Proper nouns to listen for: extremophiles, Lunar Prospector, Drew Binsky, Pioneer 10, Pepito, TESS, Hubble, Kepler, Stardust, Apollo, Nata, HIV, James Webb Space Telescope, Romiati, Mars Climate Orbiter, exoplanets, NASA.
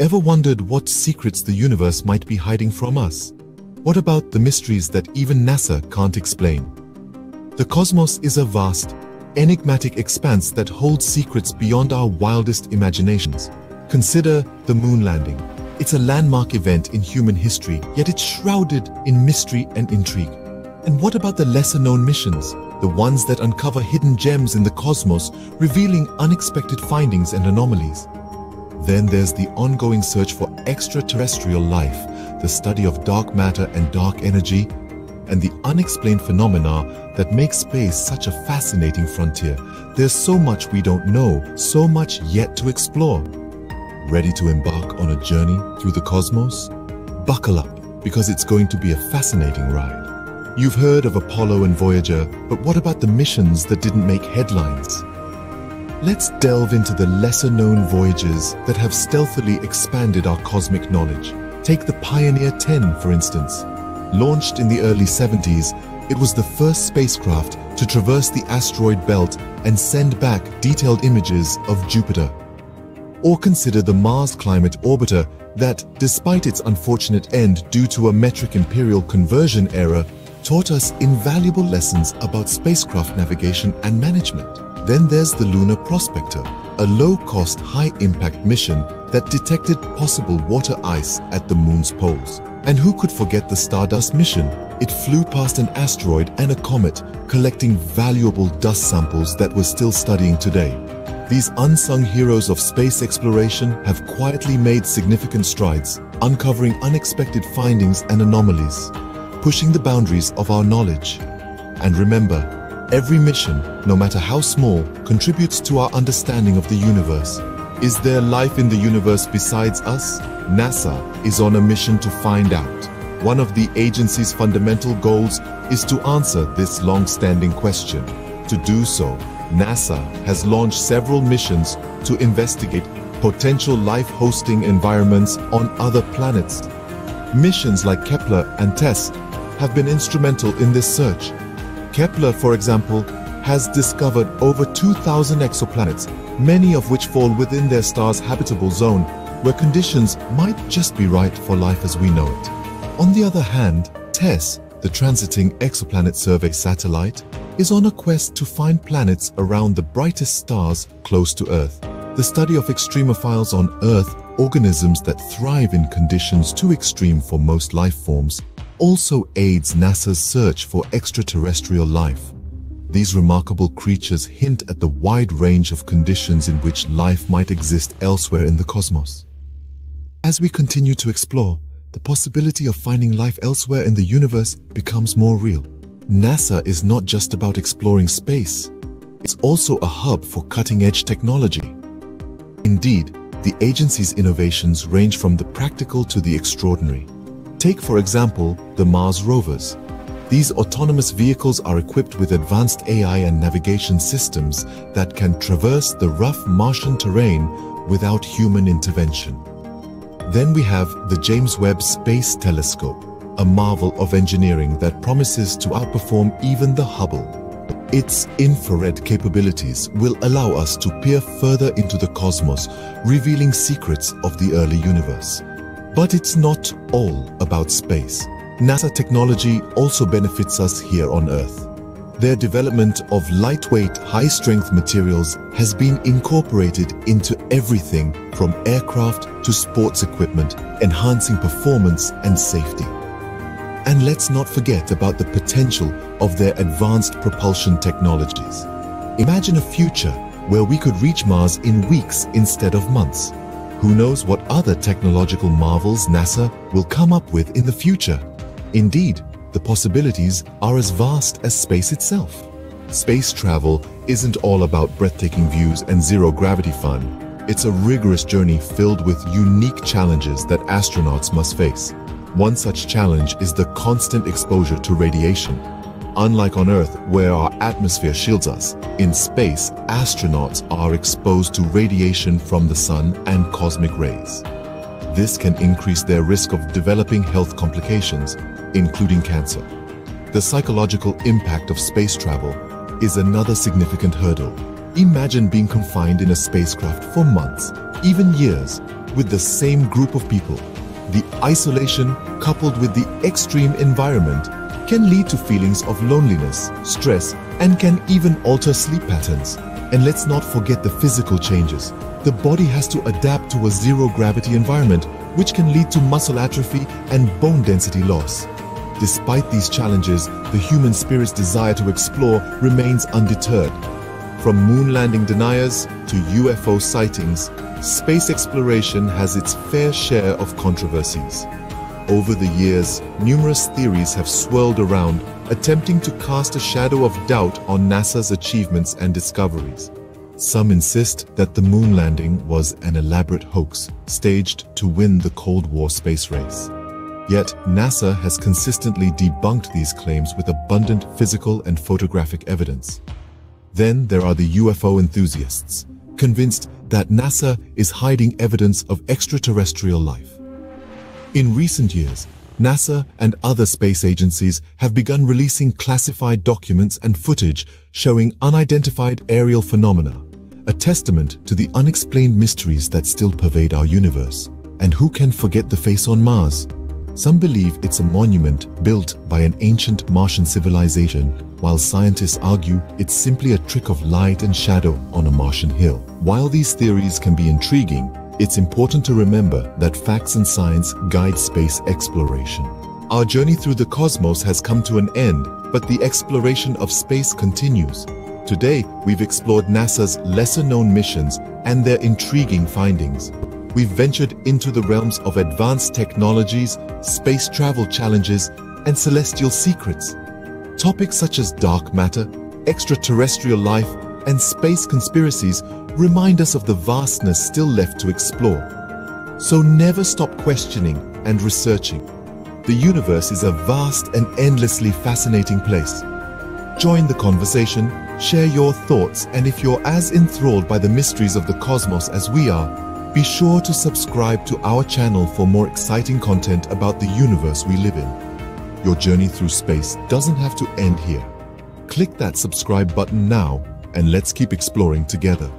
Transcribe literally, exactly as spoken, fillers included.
Ever wondered what secrets the universe might be hiding from us? What about the mysteries that even NASA can't explain? The cosmos is a vast, enigmatic expanse that holds secrets beyond our wildest imaginations. Consider the moon landing. It's a landmark event in human history, yet it's shrouded in mystery and intrigue. And what about the lesser-known missions, the ones that uncover hidden gems in the cosmos, revealing unexpected findings and anomalies? Then there's the ongoing search for extraterrestrial life, the study of dark matter and dark energy, and the unexplained phenomena that make space such a fascinating frontier. There's so much we don't know, so much yet to explore. Ready to embark on a journey through the cosmos? Buckle up, because it's going to be a fascinating ride. You've heard of Apollo and Voyager, but what about the missions that didn't make headlines? Let's delve into the lesser-known voyages that have stealthily expanded our cosmic knowledge. Take the Pioneer ten, for instance. Launched in the early seventies, it was the first spacecraft to traverse the asteroid belt and send back detailed images of Jupiter. Or consider the Mars Climate Orbiter that, despite its unfortunate end due to a metric imperial conversion error, taught us invaluable lessons about spacecraft navigation and management. Then there's the Lunar Prospector, a low-cost, high-impact mission that detected possible water ice at the moon's poles. And who could forget the Stardust mission? It flew past an asteroid and a comet, collecting valuable dust samples that we're still studying today. These unsung heroes of space exploration have quietly made significant strides, uncovering unexpected findings and anomalies, pushing the boundaries of our knowledge. And remember, every mission, no matter how small, contributes to our understanding of the universe. Is there life in the universe besides us? NASA is on a mission to find out. One of the agency's fundamental goals is to answer this long-standing question. To do so, NASA has launched several missions to investigate potential life-hosting environments on other planets. Missions like Kepler and TESS have been instrumental in this search. Kepler, for example, has discovered over two thousand exoplanets, many of which fall within their star's habitable zone, where conditions might just be right for life as we know it. On the other hand, TESS, the Transiting Exoplanet Survey satellite, is on a quest to find planets around the brightest stars close to Earth. The study of extremophiles on Earth, organisms that thrive in conditions too extreme for most life forms, also aids NASA's search for extraterrestrial life. These remarkable creatures hint at the wide range of conditions in which life might exist elsewhere in the cosmos. As we continue to explore, the possibility of finding life elsewhere in the universe becomes more real. NASA is not just about exploring space, it's also a hub for cutting-edge technology. Indeed, the agency's innovations range from the practical to the extraordinary. Take, for example, the Mars rovers. These autonomous vehicles are equipped with advanced A I and navigation systems that can traverse the rough Martian terrain without human intervention. Then we have the James Webb Space Telescope, a marvel of engineering that promises to outperform even the Hubble. Its infrared capabilities will allow us to peer further into the cosmos, revealing secrets of the early universe. But it's not all about space. NASA technology also benefits us here on Earth. Their development of lightweight, high-strength materials has been incorporated into everything from aircraft to sports equipment, enhancing performance and safety. And let's not forget about the potential of their advanced propulsion technologies. Imagine a future where we could reach Mars in weeks instead of months. Who knows what other technological marvels NASA will come up with in the future? Indeed, the possibilities are as vast as space itself. Space travel isn't all about breathtaking views and zero-gravity fun. It's a rigorous journey filled with unique challenges that astronauts must face. One such challenge is the constant exposure to radiation. Unlike on Earth, where our atmosphere shields us, in space, astronauts are exposed to radiation from the sun and cosmic rays. This can increase their risk of developing health complications, including cancer. The psychological impact of space travel is another significant hurdle. Imagine being confined in a spacecraft for months, even years, with the same group of people. The isolation, coupled with the extreme environment, can lead to feelings of loneliness, stress, and can even alter sleep patterns. And let's not forget the physical changes. The body has to adapt to a zero-gravity environment, which can lead to muscle atrophy and bone density loss. Despite these challenges, the human spirit's desire to explore remains undeterred. From moon landing deniers to U F O sightings, space exploration has its fair share of controversies. Over the years, numerous theories have swirled around, attempting to cast a shadow of doubt on NASA's achievements and discoveries. Some insist that the moon landing was an elaborate hoax, staged to win the Cold War space race. Yet, NASA has consistently debunked these claims with abundant physical and photographic evidence. Then there are the U F O enthusiasts, convinced that NASA is hiding evidence of extraterrestrial life. In recent years, NASA and other space agencies have begun releasing classified documents and footage showing unidentified aerial phenomena, a testament to the unexplained mysteries that still pervade our universe. And who can forget the face on Mars? Some believe it's a monument built by an ancient Martian civilization, while scientists argue it's simply a trick of light and shadow on a Martian hill. While these theories can be intriguing, it's important to remember that facts and science guide space exploration. Our journey through the cosmos has come to an end, but the exploration of space continues. Today, we've explored NASA's lesser-known missions and their intriguing findings. We've ventured into the realms of advanced technologies, space travel challenges, and celestial secrets. Topics such as dark matter, extraterrestrial life, and space conspiracies remind us of the vastness still left to explore. So never stop questioning and researching. The universe is a vast and endlessly fascinating place. Join the conversation, share your thoughts, and if you're as enthralled by the mysteries of the cosmos as we are, be sure to subscribe to our channel for more exciting content about the universe we live in. Your journey through space doesn't have to end here. Click that subscribe button now, and let's keep exploring together.